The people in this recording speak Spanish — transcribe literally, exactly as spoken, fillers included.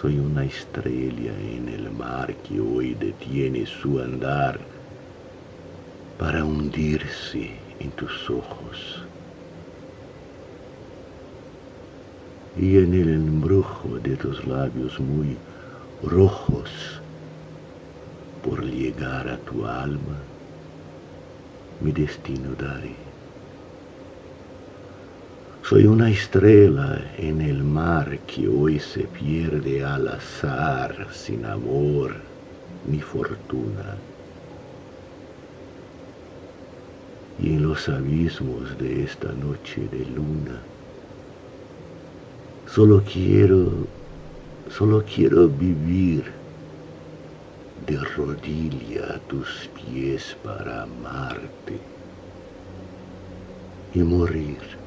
Soy una estrella en el mar que hoy detiene su andar para hundirse en tus ojos. Y en el embrujo de tus labios muy rojos, por llegar a tu alma, mi destino daré. Soy una estrella en el mar que hoy se pierde al azar, sin amor ni fortuna. Y en los abismos de esta noche de luna, solo quiero, solo quiero vivir de rodilla a tus pies para amarte y morir